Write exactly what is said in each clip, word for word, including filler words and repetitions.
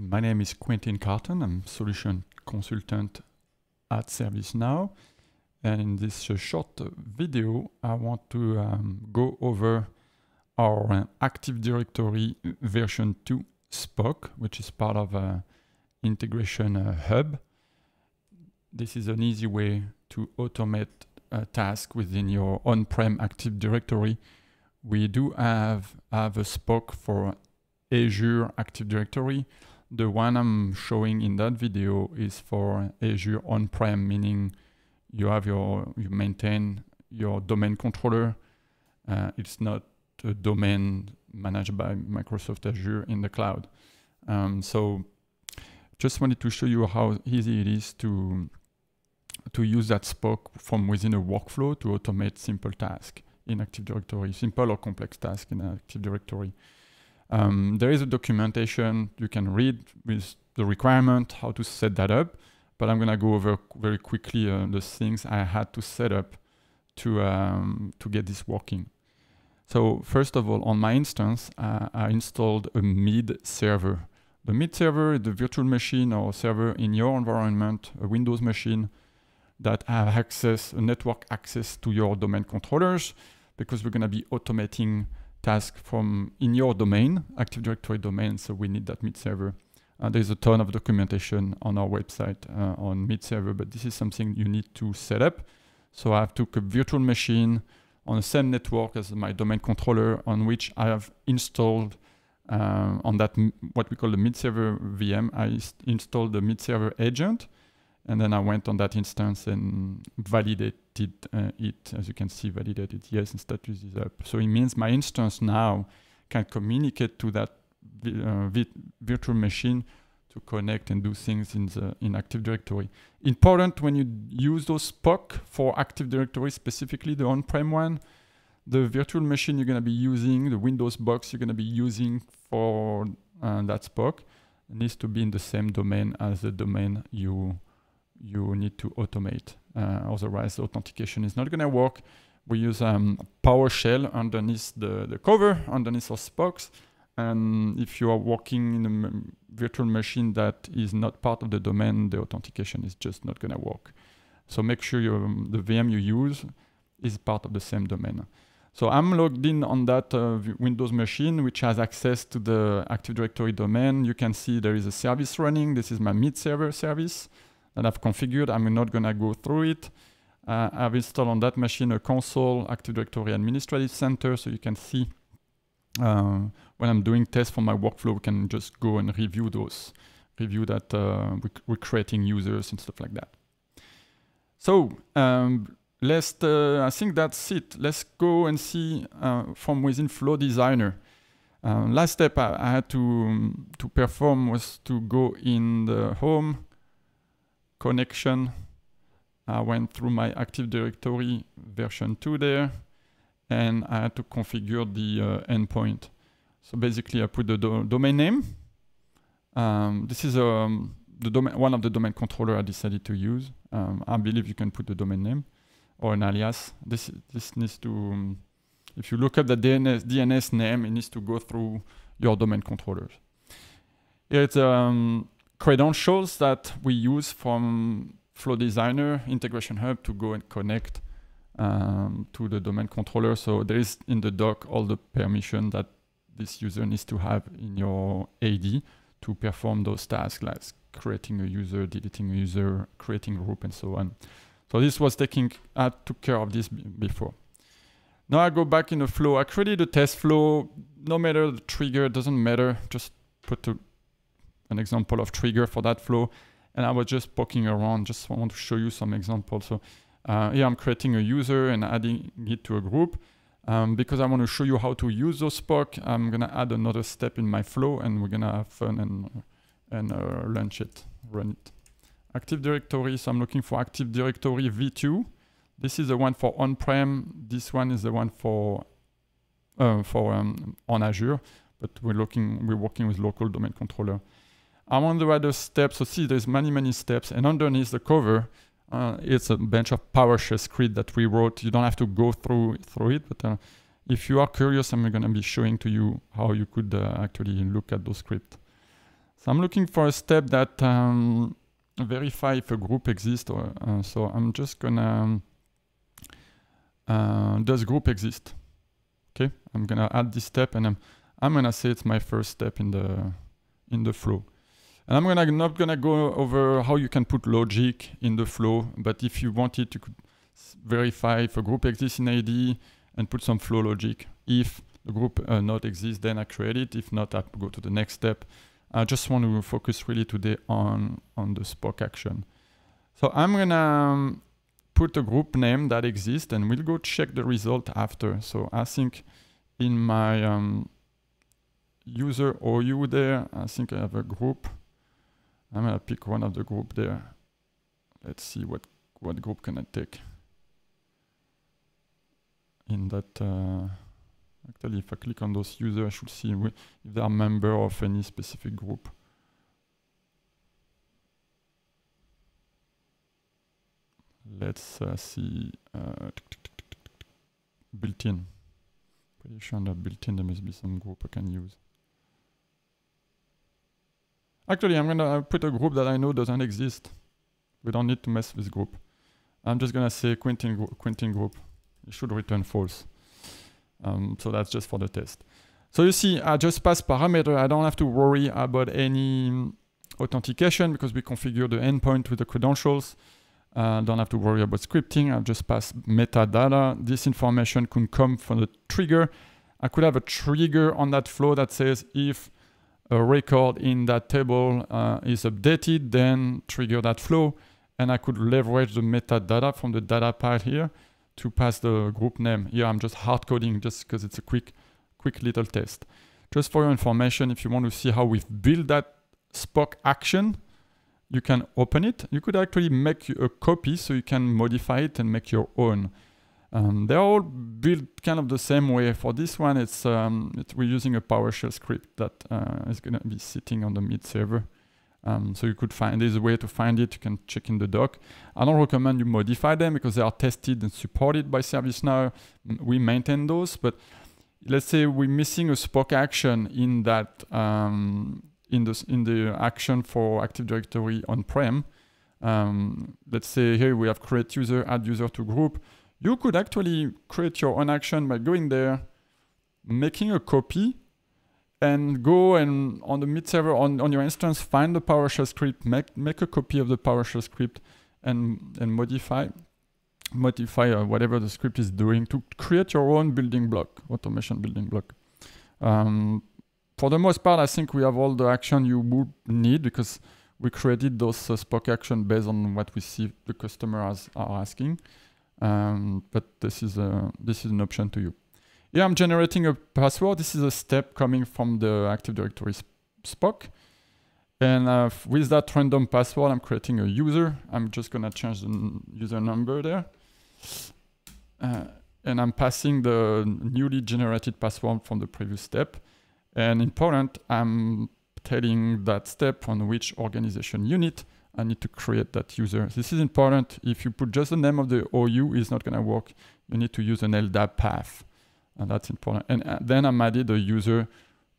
My name is Quentin Carton. I'm solution consultant at ServiceNow. And in this uh, short uh, video, I want to um, go over our uh, Active Directory version two Spoke, which is part of uh, Integration uh, Hub. This is an easy way to automate a task within your on-prem Active Directory. We do have, have a Spoke for Azure Active Directory. The one I'm showing in that video is for Azure on-prem, meaning you have your, you maintain your domain controller. Uh, it's not a domain managed by Microsoft Azure in the cloud. Um, so just wanted to show you how easy it is to to use that Spoke from within a workflow to automate simple tasks in Active Directory, simple or complex tasks in Active Directory. Um, there is a documentation you can read with the requirement, how to set that up, but I'm gonna go over very quickly uh, the things I had to set up to, um, to get this working. So first of all, on my instance, uh, I installed a M I D server. The M I D server is the virtual machine or server in your environment, a Windows machine, that have access, network access to your domain controllers, because we're gonna be automating tasks from in your domain, Active Directory domain, so we need that M I D server. Uh, there's a ton of documentation on our website uh, on M I D server, but this is something you need to set up. So I have took a virtual machine on the same network as my domain controller, on which I have installed uh, on that, what we call the M I D server V M, I installed the M I D server agent. And then I went on that instance and validated uh, it. As you can see, validated yes, and status is up. So it means my instance now can communicate to that vi uh, vi virtual machine to connect and do things in the in Active Directory. Important when you use those Spoke for Active Directory, specifically the on-prem one, the virtual machine you're gonna be using, the Windows box you're gonna be using for uh, that Spoke, needs to be in the same domain as the domain you you need to automate. Uh, otherwise, the authentication is not gonna work. We use um, PowerShell underneath the, the cover, underneath our Spokes. And if you are working in a virtual machine that is not part of the domain, the authentication is just not gonna work. So make sure your, um, the V M you use is part of the same domain. So I'm logged in on that uh, Windows machine, which has access to the Active Directory domain. You can see there is a service running. This is my M I D server service that I've configured. I'm not gonna go through it. Uh, I've installed on that machine a console, Active Directory Administrative Center, so you can see uh, when I'm doing tests for my workflow, we can just go and review those, review that uh, we're creating users and stuff like that. So um, let's, uh, I think that's it. Let's go and see uh, from within Flow Designer. Uh, last step I, I had to, um, to perform was to go in the home, connection. I went through my Active Directory version two there, and I had to configure the uh, endpoint. So basically I put the do domain name. Um, this is um, the domain, one of the domain controller I decided to use. Um, I believe you can put the domain name or an alias. This, this needs to, um, if you look up the D N S, D N S name, it needs to go through your domain controllers. It's, um, credentials that we use from Flow Designer, Integration Hub, to go and connect um, to the domain controller. So there is in the doc all the permission that this user needs to have in your A D to perform those tasks, like creating a user, deleting a user, creating a group, and so on. So this was taking, I took care of this b before. Now I go back in the flow. I created a test flow. No matter the trigger, doesn't matter. Just put the an example of trigger for that flow. And I was just poking around, just want to show you some examples. So uh, here I'm creating a user and adding it to a group. Um, because I want to show you how to use those Spoke, I'm gonna add another step in my flow, and we're gonna have fun and, and uh, launch it, run it. Active Directory, so I'm looking for Active Directory V two. This is the one for on-prem. This one is the one for, uh, for um, on Azure, but we're, looking, we're working with local domain controller. I want to add a step, so see there's many, many steps, and underneath the cover, uh, it's a bunch of PowerShell script that we wrote. You don't have to go through, through it, but uh, if you are curious, I'm gonna be showing to you how you could uh, actually look at those scripts. So I'm looking for a step that um, verify if a group exists. Or, uh, so I'm just gonna, uh, does group exist? Okay, I'm gonna add this step, and I'm, I'm gonna say it's my first step in the, in the flow. And I'm gonna, not gonna go over how you can put logic in the flow, but if you wanted to verify if a group exists in I D and put some flow logic. If the group uh, not exists, then I create it. If not, I go to the next step. I just want to focus really today on, on the Spoke action. So I'm gonna um, put a group name that exists, and we'll go check the result after. So I think in my um, user O U there, I think I have a group. I'm gonna pick one of the group there. Let's see what, what group can I take. In that, uh, actually if I click on those users, I should see if they are member of any specific group. Let's uh, see, uh, built-in. Pretty sure under built-in there must be some group I can use. Actually, I'm gonna put a group that I know doesn't exist. We don't need to mess with group. I'm just gonna say Quentin, gr Quentin group. It should return false. Um, so that's just for the test. So you see, I just pass parameter. I don't have to worry about any authentication because we configure the endpoint with the credentials. Uh, don't have to worry about scripting. I've just passed metadata. This information could come from the trigger. I could have a trigger on that flow that says if a record in that table uh, is updated, then trigger that flow. And I could leverage the metadata from the data pile here to pass the group name. Here I'm just hard coding just because it's a quick, quick little test. Just for your information, if you want to see how we've built that Spoke action, you can open it. You could actually make a copy so you can modify it and make your own. Um, they're all built kind of the same way. For this one, it's, um, it's we're using a PowerShell script that uh, is gonna be sitting on the M I D server. Um, so you could find, there's a way to find it, you can check in the doc. I don't recommend you modify them because they are tested and supported by ServiceNow. We maintain those, but let's say we're missing a Spoke action in that, um, in, the, in the action for Active Directory on-prem. Um, let's say here we have create user, add user to group. You could actually create your own action by going there, making a copy, and go and on the M I D server, on, on your instance, find the PowerShell script, make, make a copy of the PowerShell script and, and modify, modify uh, whatever the script is doing to create your own building block, automation building block. Um, for the most part, I think we have all the action you would need because we created those uh, Spoke action based on what we see the customer has, are asking. Um, but this is, a, this is an option to you. Here I'm generating a password. This is a step coming from the Active Directory Spoke. And uh, with that random password, I'm creating a user. I'm just gonna change the user number there. Uh, and I'm passing the newly generated password from the previous step. And important, I'm telling that step on which organization unit I need to create that user. This is important. If you put just the name of the O U, it's not gonna work. You need to use an L D A P path. And that's important. And uh, then I'm added a user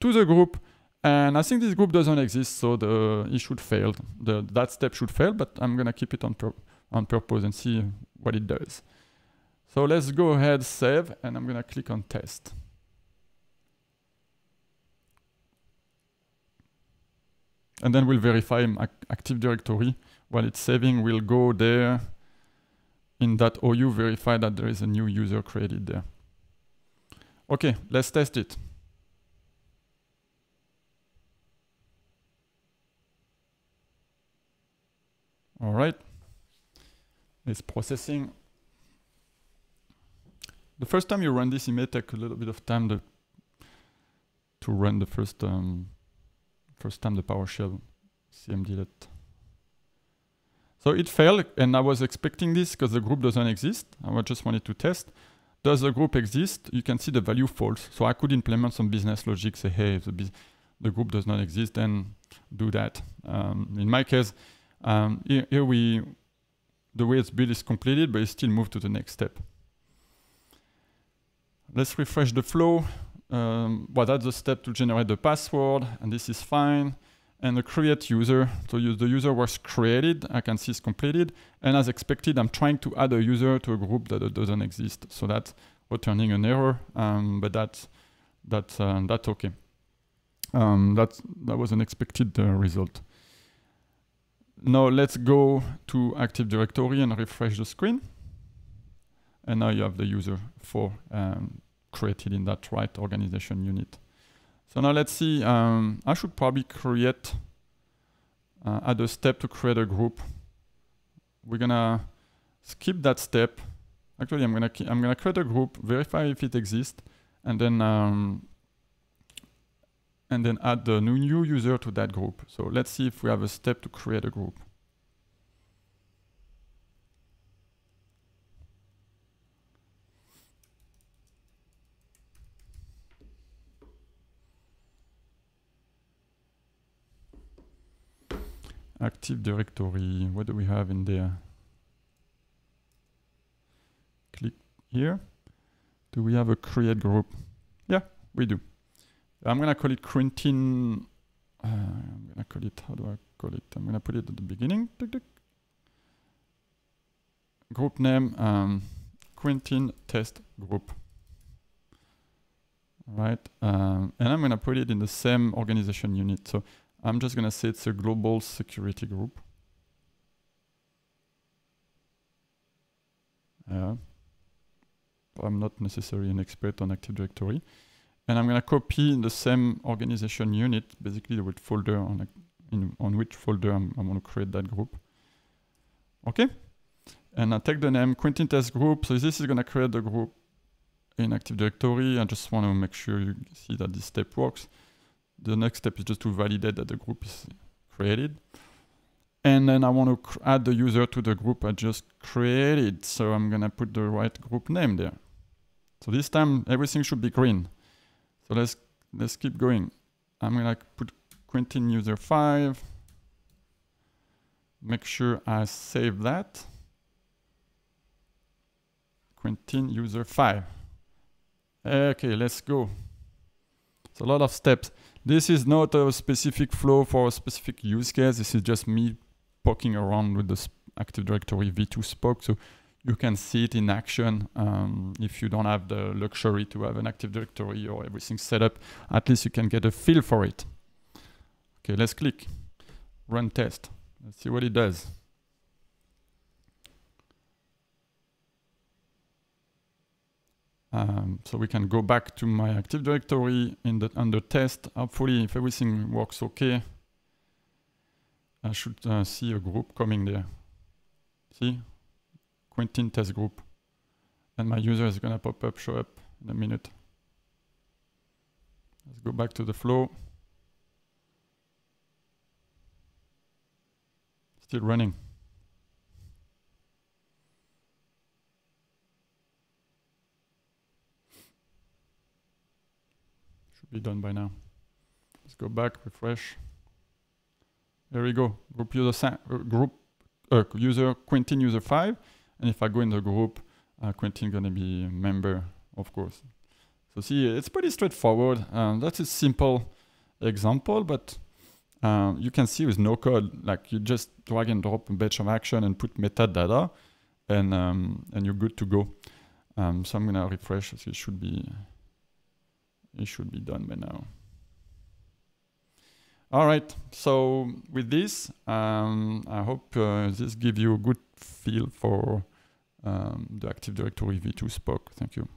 to the group. And I think this group doesn't exist, so the, it should fail. The, that step should fail, but I'm gonna keep it on, pur on purpose and see what it does. So let's go ahead, save, and I'm gonna click on test. And then we'll verify my Active Directory. While it's saving, we'll go there in that O U, verify that there is a new user created there. Okay, let's test it. All right, it's processing. The first time you run this, it may take a little bit of time to, to run the first, um, first time the PowerShell C M D L E T. So it failed, and I was expecting this because the group doesn't exist. I just wanted to test. Does the group exist? You can see the value false. So I could implement some business logic, say, hey, if the, the group does not exist, then do that. Um, in my case, um, here, here we, the way it's built is completed, but it still moved to the next step. Let's refresh the flow. Um, well, that's the step to generate the password, and this is fine. and the create user. So the user was created, I can see it's completed. And as expected, I'm trying to add a user to a group that doesn't exist. So that's returning an error, um, but that's, that's, uh, that's okay. Um, that's, that was an expected uh, result. Now let's go to Active Directory and refresh the screen. And now you have the user for um, created in that right organization unit. So now let's see, um, I should probably create, uh, add a step to create a group. We're gonna skip that step. Actually, I'm gonna, I'm gonna create a group, verify if it exists, and then um, and then add the new, new user to that group. So let's see if we have a step to create a group. Active Directory, what do we have in there? Click here. Do we have a create group? Yeah, we do. I'm gonna call it Quentin, uh, I'm gonna call it, how do I call it? I'm gonna put it at the beginning. Tick, tick. Group name, um, Quentin test group. All right, um, and I'm gonna put it in the same organization unit. So I'm just gonna say it's a global security group. Yeah. I'm not necessarily an expert on Active Directory. And I'm gonna copy the same organization unit, basically the folder on, a, in, on which folder I'm, I'm gonna create that group. Okay, and I take the name Quentin Test Group. So this is gonna create the group in Active Directory. I just wanna make sure you see that this step works. The next step is just to validate that the group is created. And then I want to add the user to the group I just created. So I'm going to put the right group name there. So this time everything should be green. So let's, let's keep going. I'm going to put Quentin user five. Make sure I save that. Quentin user five. Okay, let's go. It's a lot of steps. This is not a specific flow for a specific use case. This is just me poking around with the Active Directory v two Spoke. So you can see it in action. Um, if you don't have the luxury to have an Active Directory or everything set up, at least you can get a feel for it. Okay, let's click run test. Let's see what it does. Um, so we can go back to my Active Directory in the, under test. Hopefully, if everything works okay, I should uh, see a group coming there. See? Quentin test group. And my user is going to pop up, show up in a minute. Let's go back to the flow. Still running. Be done by now. Let's go back, refresh. There we go. Group user, uh, group uh, user Quentin user five. And if I go in the group, uh, Quentin gonna be a member, of course. So see, it's pretty straightforward. Um, that's a simple example, but um, you can see with no code, like you just drag and drop a batch of action and put metadata, and um, and you're good to go. Um, so I'm gonna refresh. So it should be. It should be done by now. All right, so with this, um, I hope uh, this gives you a good feel for um, the Active Directory v two Spoke. Thank you.